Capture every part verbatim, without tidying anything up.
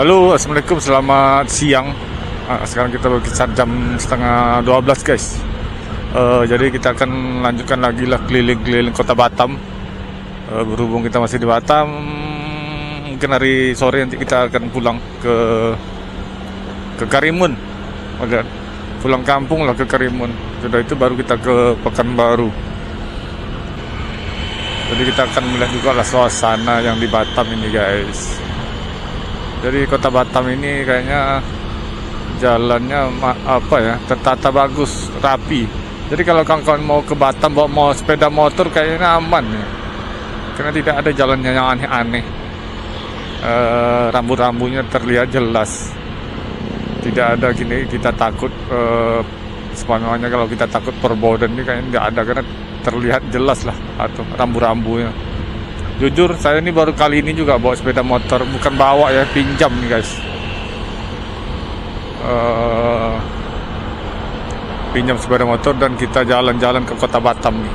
Halo, assalamualaikum, selamat siang. Sekarang kita berkisar jam setengah dua belas, guys. uh, Jadi kita akan lanjutkan lagi lah keliling-keliling kota Batam. uh, Berhubung kita masih di Batam, mungkin hari sore nanti kita akan pulang ke ke Karimun, agak pulang kampung lah ke Karimun. Sudah itu baru kita ke Pekanbaru. Jadi kita akan melihat juga lah suasana yang di Batam ini, guys. Jadi kota Batam ini kayaknya jalannya apa ya, tertata bagus, rapi. Jadi kalau kawan-kawan mau ke Batam bawa mau sepeda motor kayaknya aman ya, karena tidak ada jalannya yang aneh-aneh. E, rambu-rambunya terlihat jelas. Tidak ada gini kita takut, eh, sebenarnya kalau kita takut perboden ini kayaknya nggak ada, karena terlihat jelas lah atau rambu-rambunya. Jujur saya ini baru kali ini juga bawa sepeda motor, bukan bawa ya, pinjam nih guys. Eh, pinjam sepeda motor dan kita jalan-jalan ke kota Batam nih.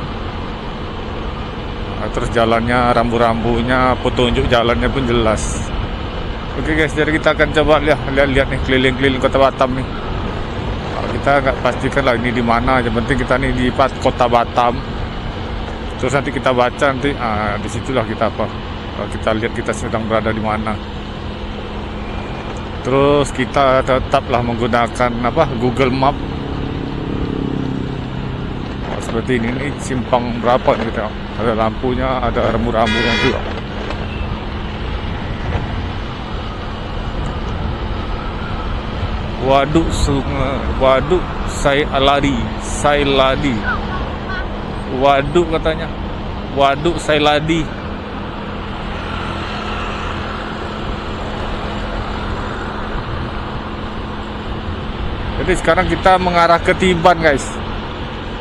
Nah, terus jalannya, rambu-rambunya, petunjuk jalannya pun jelas. Oke guys, jadi kita akan coba lihat-lihat nih keliling-keliling kota Batam nih. Kita nggak pastikan lah ini di mana, yang penting kita nih di kota Batam. Terus nanti kita baca nanti, ah, disitulah kita apa, kita lihat kita sedang berada di mana. Terus kita tetaplah menggunakan apa Google Map. Oh, seperti ini, ini simpang berapa nih kita? Ada lampunya, ada rambu-rambunya juga. Waduk sungai, Waduk Sei Ladi, Sei Ladi. Waduk katanya, Waduk Sei Ladi. Jadi sekarang kita mengarah ke Tiban, guys.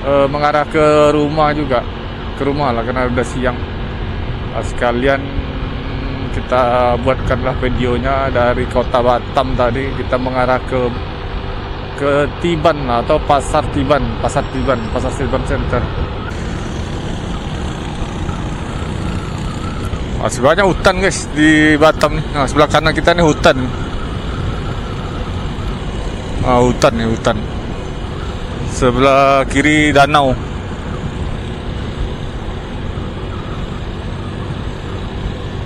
E, mengarah ke rumah juga, ke rumah lah karena udah siang. Sekalian kita buatkanlah videonya dari kota Batam tadi, kita mengarah ke ke Tiban atau Pasar Tiban, Pasar Tiban, Pasar Tiban Center. Masih banyak hutan guys di Batam nih. Nah, sebelah kanan kita nih hutan. Nah, hutan nih hutan. Sebelah kiri danau.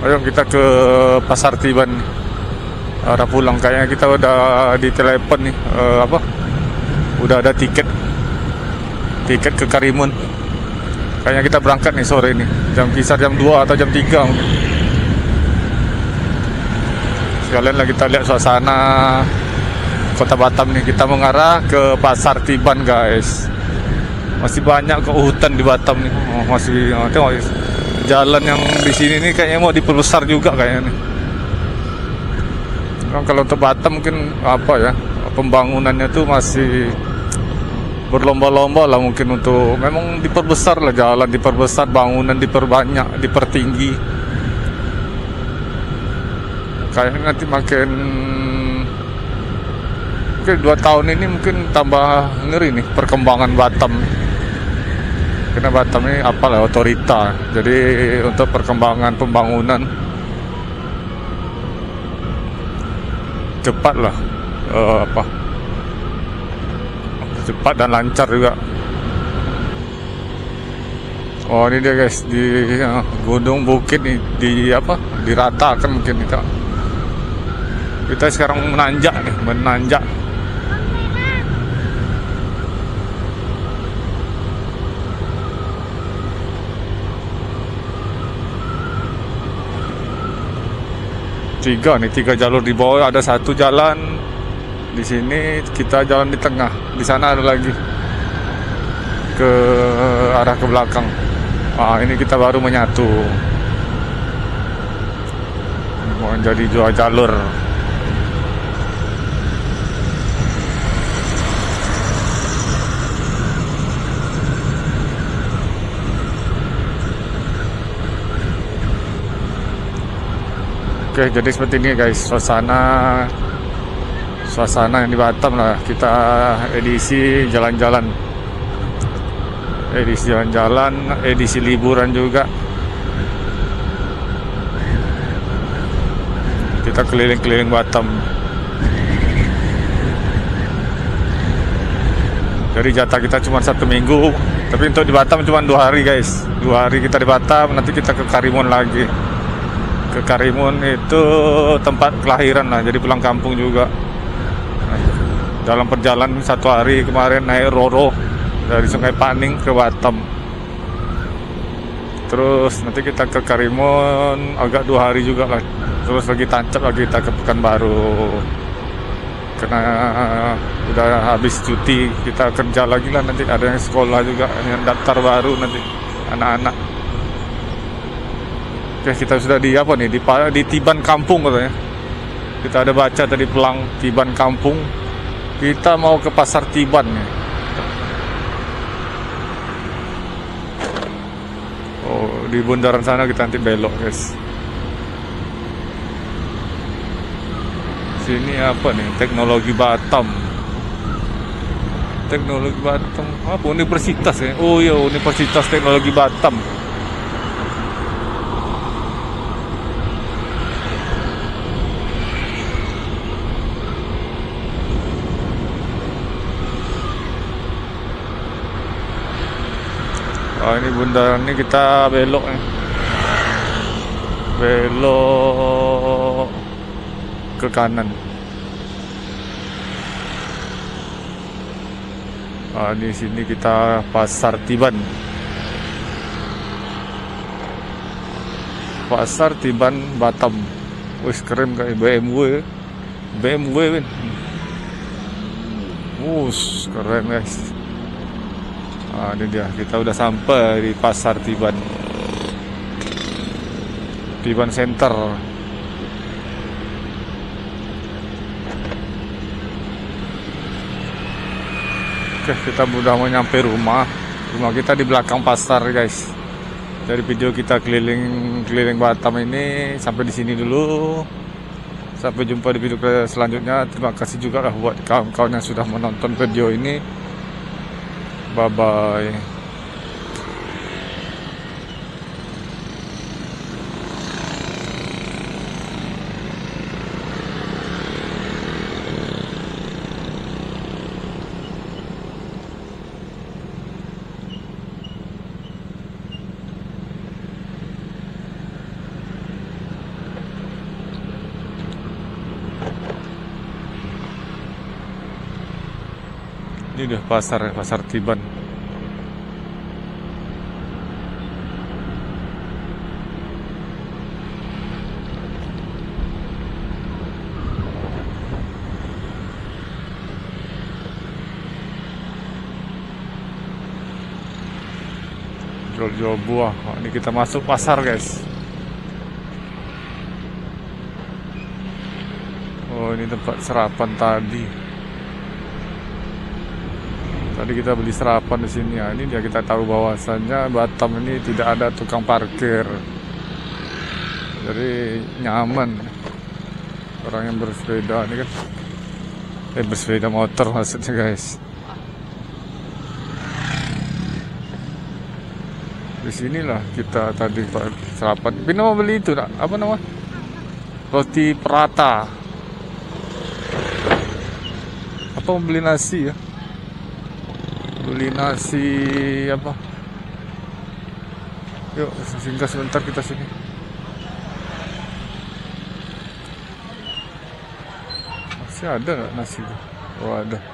Ayo kita ke Pasar Tiban. Arah pulang kayaknya kita udah di telepon nih, uh, apa? Udah ada tiket. Tiket ke Karimun. Kayaknya kita berangkat nih sore ini. Jam kisar jam dua atau jam tiga mungkin. Sekalian lah kita lihat suasana kota Batam nih. Kita mengarah ke Pasar Tiban, guys. Masih banyak ke hutan di Batam nih. Oh, masih oh, tengok guys. Jalan yang di sini nih kayaknya mau diperbesar juga kayaknya nih. Nah, kalau untuk Batam mungkin apa ya, pembangunannya tuh masih berlomba-lomba lah mungkin untuk memang diperbesar lah, jalan diperbesar, bangunan diperbanyak, dipertinggi. Kayaknya nanti makin mungkin dua tahun ini mungkin tambah ngeri nih perkembangan Batam. Karena Batam ini apalah otorita, jadi untuk perkembangan pembangunan cepatlah uh, apa cepat dan lancar juga. Oh ini dia guys di uh, gunung bukit nih, di apa diratakan mungkin kita kita sekarang menanjak nih, menanjak. Tiga nih, tiga jalur di bawah, ada satu jalan di sini, kita jalan di tengah, di sana ada lagi ke arah ke belakang. Ah ini kita baru menyatu, mau jadi dua jalur. Oke, jadi seperti ini guys, suasana suasana yang di Batam lah. Kita edisi jalan-jalan, edisi jalan-jalan, edisi liburan juga. Kita keliling-keliling Batam. Dari jatah kita cuma satu minggu, tapi untuk di Batam cuma dua hari guys. Dua hari kita di Batam, nanti kita ke Karimun lagi. Ke Karimun itu tempat kelahiran lah, jadi pulang kampung juga. Dalam perjalanan satu hari kemarin naik roro dari Sungai Paning ke Batam. Terus nanti kita ke Karimun agak dua hari juga lah. Terus lagi tancap lagi kita ke Pekanbaru. Karena udah habis cuti kita kerja lagi lah, nanti ada yang sekolah juga yang daftar baru nanti anak-anak. Oke, kita sudah di apa nih, di, di Tiban Kampung katanya. Kita ada baca tadi pelang Tiban Kampung. Kita mau ke Pasar Tiban ya. Oh, di bundaran sana kita nanti belok guys. Ini apa nih, teknologi Batam teknologi Batam apa universitas ya. Oh iya, Universitas Teknologi Batam. Oh, ini bundaran ini kita belok nih. Belok ke kanan. Nah, di sini kita Pasar Tiban. Pasar Tiban Batam. Wis keren kayak B M W. B M W. Wus, keren guys. Nah, ini dia, kita udah sampai di Pasar Tiban. Tiban Center. Kita udah mau nyampe rumah. Rumah kita di belakang pasar guys. Dari video kita keliling keliling Batam ini sampai di sini dulu. Sampai jumpa di video selanjutnya. Terima kasih juga lah buat kawan-kawan yang sudah menonton video ini. Bye bye. Ini udah pasar, pasar Tiban. Jual-jual buah. Oh, ini kita masuk pasar guys. Oh, ini tempat sarapan tadi. Tadi kita beli sarapan di sini ya. Ini dia, kita tahu bahwasannya Batam ini tidak ada tukang parkir. Jadi nyaman orang yang bersepeda ini kan. Eh bersepeda motor maksudnya guys. Di sinilah kita tadi sarapan. Pina mau beli itu nak? Apa nama? Roti Prata. Apa mau beli nasi ya? Beli nasi apa? Yuk singgah sebentar kita sini. Masih ada nggak nasi itu? Oh ada.